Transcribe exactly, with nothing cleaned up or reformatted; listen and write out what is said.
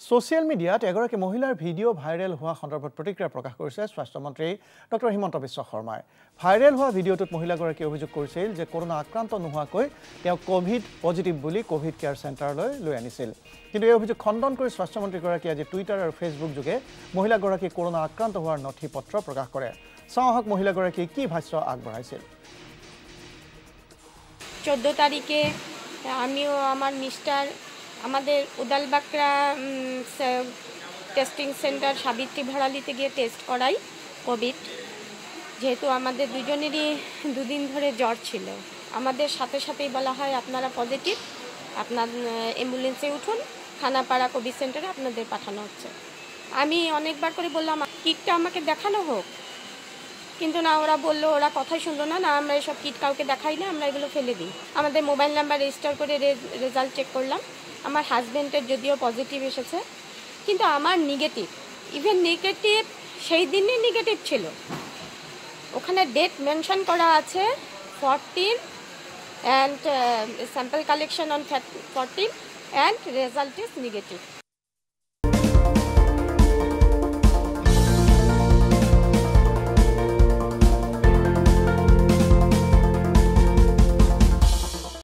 Social media एगराकी महिलार video viral हुआ सन्दर्भत प्रतिक्रिया प्रकाश करिছে स्वास्थ्य मंत्री डॉक्टर हिमंत बिश्व शर्मा। भाइरल हुआ भिडिओटत महिलागराकी अभियोग करिছিল যে कोरोना आक्रांत नहुवाकै তেওঁ कोविड पजिटिव বুলি कोविड केयर सेंटर লৈ লৈ আনিছিল। কিন্তু এই অভিযোগ খণ্ডন কৰি स्वास्थ्य मंत्रीगराकी আজি ट्विटर और फेसबुक যোগে महिलागराकी कोरोना आक्रांत हुआर नथि पत्र प्रकाश करे। साहक महिलागराकी কি ভাষ্য আগবঢ়াইছিল। चौदह तारिखे আমিও আমার মিস্টার आमादेर उदालबाकड़ा टेस्टिंग सेंटर साबित्री भाड़ालीते गिये टेस्ट कराई कोविड जेहेतु आमादेर दुजोनेरई दुदिन धरे ज्वर छिलो आमादेर साथे साथेई बला हय आपनारा पजिटिव आपनार एम्बुलेंसे उठुन थानापाड़ा कोविड सेंटारे आपनादेर पाठानो हच्छे। आमी अनेकबार करे बोललाम किटटा आमाके देखानो होक किन्तु ना ओरा बोललो ओरा कथाई शुनलो ना ना आमरा एसब किट काउके देखाई ना आमरा एगुलो फेले दिई। आमादेर मोबाइल नम्बर रेजिस्टार करे रेजाल्ट चेक करलाम আমার হাজবেন্ডের যদিও পজিটিভ এসেছে কিন্তু আমার নেগেটিভ ইভেন নেগেটিভ সেই দিনই নেগেটিভ ছিল। ওখানে ডেট মেনশন করা আছে চৌদ্দ এন্ড স্যাম্পল কালেকশন অন চৌদ্দ এন্ড রেজাল্ট ইজ নেগেটিভ।